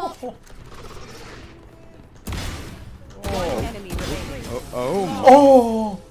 Oh. Oh. Oh. Oh.